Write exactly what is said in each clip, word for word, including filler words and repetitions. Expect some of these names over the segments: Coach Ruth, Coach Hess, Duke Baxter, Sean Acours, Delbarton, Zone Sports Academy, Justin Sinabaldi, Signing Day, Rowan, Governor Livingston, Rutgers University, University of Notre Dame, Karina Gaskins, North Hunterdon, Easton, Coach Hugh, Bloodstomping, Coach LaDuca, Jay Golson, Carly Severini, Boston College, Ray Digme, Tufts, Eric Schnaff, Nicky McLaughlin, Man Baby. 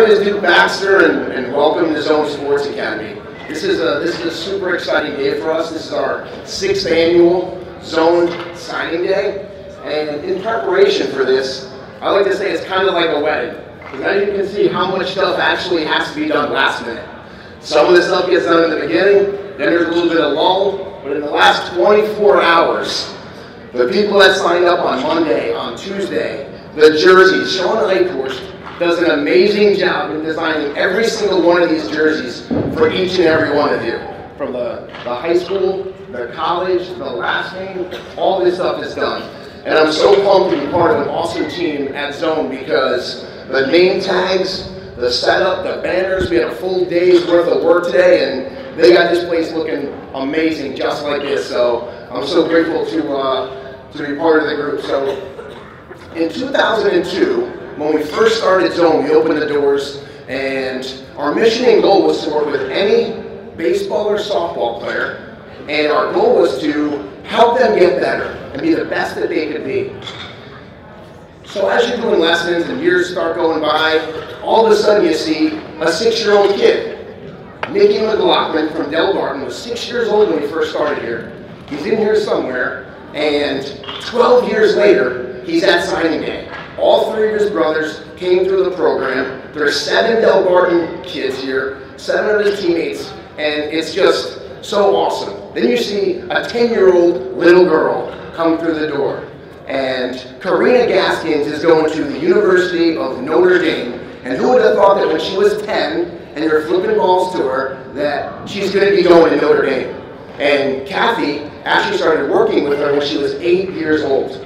my name is Duke Baxter, and, and welcome to Zone Sports Academy. This is a this is a super exciting day for us. This is our sixth annual Zone Signing Day, and in preparation for this, I like to say it's kind of like a wedding, because as you can see how much stuff actually has to be done last minute. Some of the stuff gets done in the beginning, then there's a little bit of lull, but in the last twenty-four hours, the people that signed up on Monday, on Tuesday, the jerseys, Sean Acours does an amazing job in designing every single one of these jerseys for each and every one of you. From the, the high school, the college, the last name, all this stuff is done. And I'm so pumped to be part of an awesome team at Zone, because the name tags, the setup, the banners, we had a full day's worth of work today, and they got this place looking amazing just like this. So I'm so grateful to, uh, to be part of the group. So in two thousand two, when we first started Zone, we opened the doors, and our mission and goal was to work with any baseball or softball player, and our goal was to help them get better and be the best that they could be. So as you're doing lessons and years start going by, all of a sudden you see a six-year-old kid. Nicky McLaughlin from Delbarton was six years old when we first started here. He's in here somewhere, and twelve years later, he's at signing day. All three of his brothers came through the program. There are seven Delbarton kids here, seven of his teammates, and it's just so awesome. Then you see a ten-year-old little girl come through the door. And Karina Gaskins is going to the University of Notre Dame. And who would have thought that when she was ten and they were flipping balls to her, that she's going to be going to Notre Dame? And Kathy actually started working with her when she was eight years old.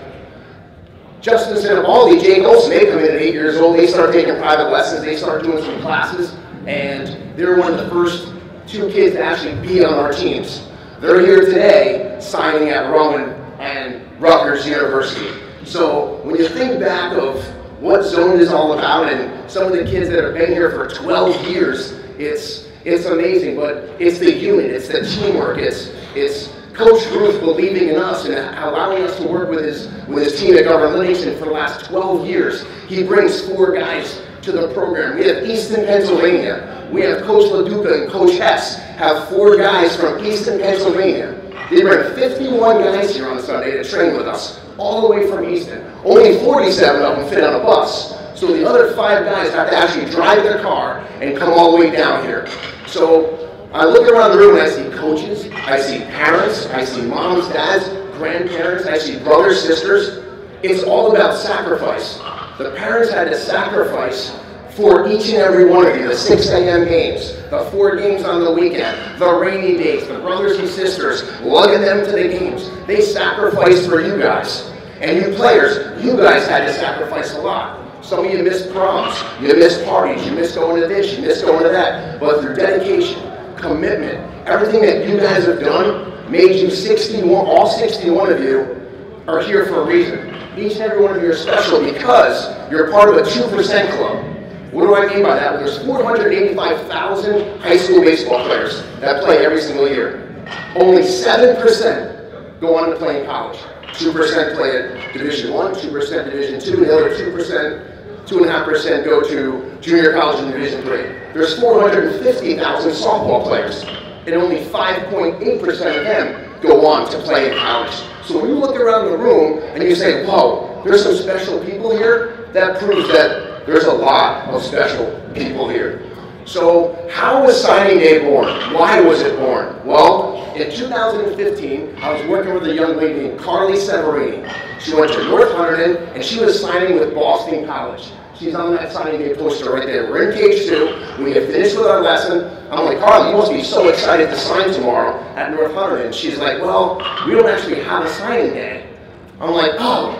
Justin Sinabaldi, Jay Golson, they come in at eight years old, they start taking private lessons, they start doing some classes, and they're one of the first two kids to actually be on our teams. They're here today signing at Rowan and Rutgers University. So when you think back of what Zone is all about and some of the kids that have been here for twelve years, it's, it's amazing, but it's the human, it's the teamwork, it's, it's Coach Ruth believing in us and allowing us to work with his, with his team at Governor Livingston for the last twelve years. He brings four guys to the program. We have Easton, Pennsylvania. We have Coach LaDuca and Coach Hess have four guys from Easton, Pennsylvania. They bring fifty-one guys here on Sunday to train with us, all the way from Easton. Only forty-seven of them fit on a bus. So the other five guys have to actually drive their car and come all the way down here. So I look around the room and I see coaches, I see parents, I see moms, dads, grandparents, I see brothers, sisters. It's all about sacrifice. The parents had to sacrifice for each and every one of you, the six a m games, the four games on the weekend, the rainy days, the brothers and sisters, lugging them to the games. They sacrificed for you guys. And you players, you guys had to sacrifice a lot. Some of you missed proms, you missed parties, you missed going to this, you missed going to that, but through dedication, commitment, everything that you guys have done made you sixty-one, all sixty-one of you are here for a reason. Each and every one of you are special because you're part of a two percent club. What do I mean by that? Well, there's four hundred eighty-five thousand high school baseball players that play every single year. Only seven percent go on to play in college. two percent play at Division One, two percent Division Two, and the other two percent, two point five percent go to junior college and Division Three. There's four hundred fifty thousand softball players, and only five point eight percent of them go on to play in college. So when you look around the room and you say, whoa, there's some special people here, that proves that there's a lot of special people here. So how was Signing Day born? Why was it born? Well, in two thousand fifteen, I was working with a young lady named Carly Severini. She went to North Hunterdon, and she was signing with Boston College. She's on that signing day poster right there. We're in cage two. We get finished with our lesson. I'm like, Carly, you must be so excited to sign tomorrow at North Hunterdon. And she's like, well, we don't actually have a signing day. I'm like, oh.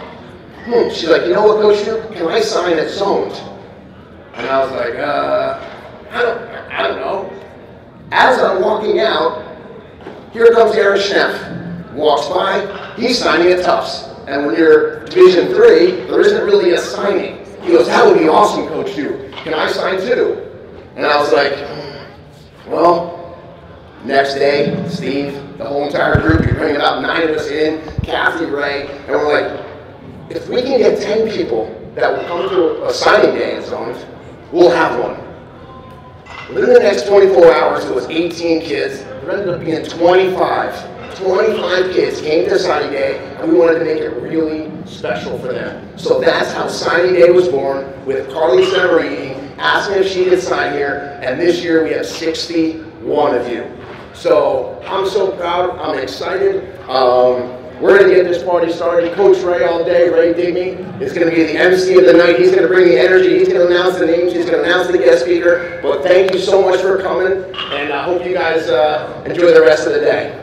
Hmm. She's like, you know what, Coach Hugh? Can I sign at Zone? And I was like, uh, I don't, I don't know. As I'm walking out, here comes Eric Schnaff. Walks by. He's signing at Tufts. And when you're Division three, there isn't really a signing. He goes, that would be awesome, Coach Hugh. Can I sign too? And I was like, well, next day, Steve, the whole entire group, you're bringing about nine of us in, Kathy, Ray, and we're like, if we can get ten people that will come to a signing day in Zones, we'll have one. Within the next twenty-four hours, there was eighteen kids. There ended up being twenty-five. twenty-five kids came to signing day, and we wanted to make it really special for them. So that's how signing day was born, with Carly Severini asking if she could sign here, and this year we have sixty-one of you. So I'm so proud, I'm excited. Um, We're going to get this party started. Coach Ray all day, Ray Digme, is going to be the M C of the night. He's going to bring the energy. He's going to announce the names. He's going to announce the guest speaker. But thank you so much for coming, and I hope you guys uh, enjoy the rest of the day.